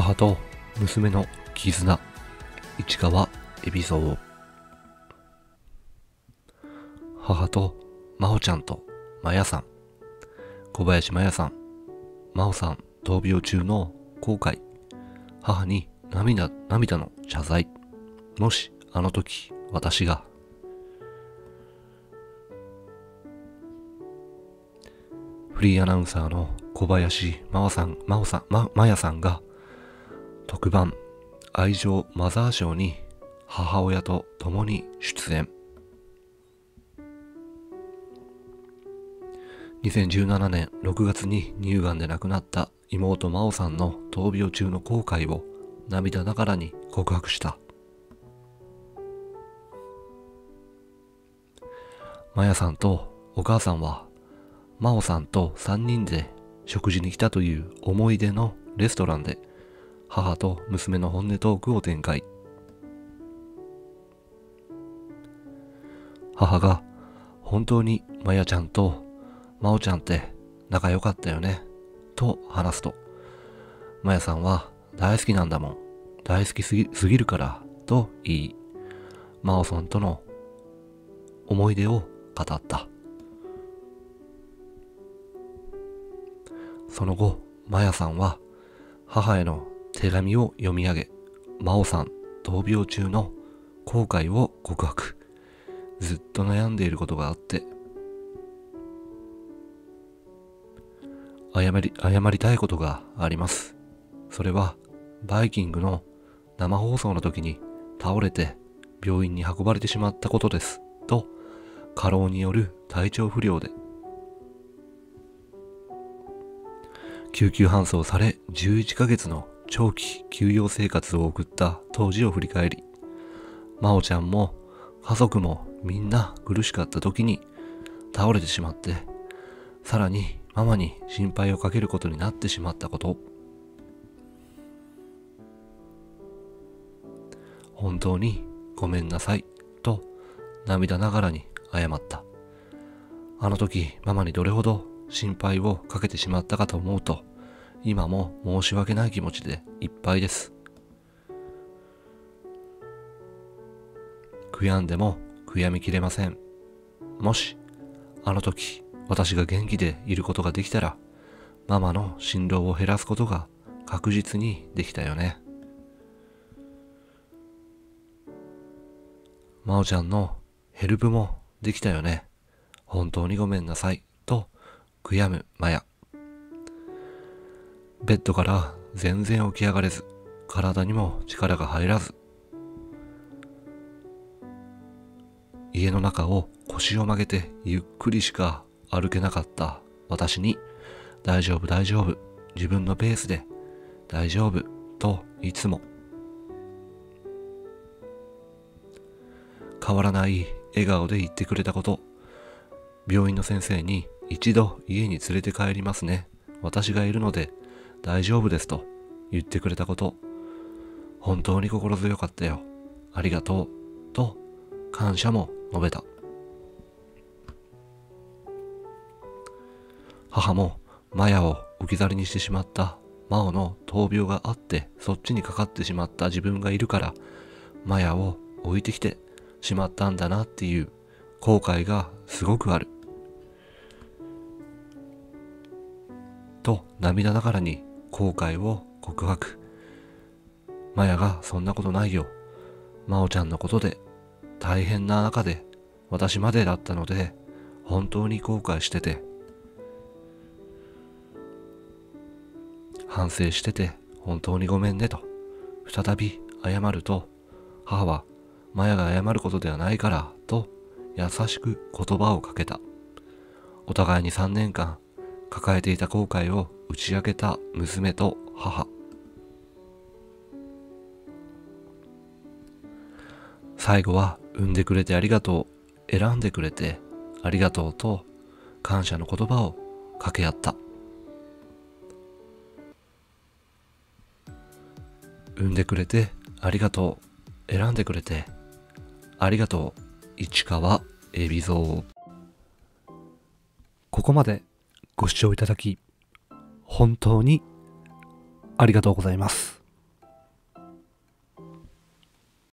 母と娘の絆、市川海老蔵。母と真帆ちゃんと真矢さん、小林真矢さん、真帆さん闘病中の後悔、母に涙の謝罪、もしあの時私が。フリーアナウンサーの小林真矢さんが特番愛情マザーショーに母親と共に出演。2017年6月に乳がんで亡くなった妹真央さんの闘病中の後悔を涙ながらに告白した。真矢さんとお母さんは真央さんと3人で食事に来たという思い出のレストランで母と娘の本音トークを展開。母が本当に真矢ちゃんと真央ちゃんって仲良かったよねと話すと、真矢さんは大好きなんだもん、大好きすぎるからと言い、真央さんとの思い出を語った。その後、真矢さんは母への手紙を読み上げ、真央さん闘病中の後悔を告白。ずっと悩んでいることがあって、謝りたいことがあります。それは、バイキングの生放送の時に倒れて病院に運ばれてしまったことです。と、過労による体調不良で、救急搬送され11ヶ月の長期休養生活を送った当時を振り返り、真央ちゃんも家族もみんな苦しかった時に倒れてしまって、さらにママに心配をかけることになってしまったこと。本当にごめんなさいと涙ながらに謝った。あの時ママにどれほど心配をかけてしまったかと思うと、今も申し訳ない気持ちでいっぱいです。悔やんでも悔やみきれません。もし、あの時私が元気でいることができたら、ママの心労を減らすことが確実にできたよね。真央ちゃんのヘルプもできたよね。本当にごめんなさい。と、悔やむ真矢。ベッドから全然起き上がれず、体にも力が入らず、家の中を腰を曲げてゆっくりしか歩けなかった私に、大丈夫大丈夫、自分のペースで大丈夫といつも。変わらない笑顔で言ってくれたこと、病院の先生に一度家に連れて帰りますね。私がいるので大丈夫ですと言ってくれたこと、本当に心強かったよ。ありがとうと感謝も述べた。母も真矢を置き去りにしてしまった真央の闘病があってそっちにかかってしまった自分がいるから、真矢を置いてきてしまったんだなっていう後悔がすごくある。と涙ながらに後悔を告白。真矢がそんなことないよ。真央ちゃんのことで大変な中で私までだったので本当に後悔してて、反省してて本当にごめんねと再び謝ると、母は真矢が謝ることではないからと優しく言葉をかけた。お互いに3年間抱えていた後悔を打ち明けた娘と母。最後は産んでくれてありがとう、選んでくれてありがとうと感謝の言葉を掛け合った。産んでくれてありがとう、選んでくれてありがとう、市川海老蔵。ここまでご視聴いただき本当にありがとうございます。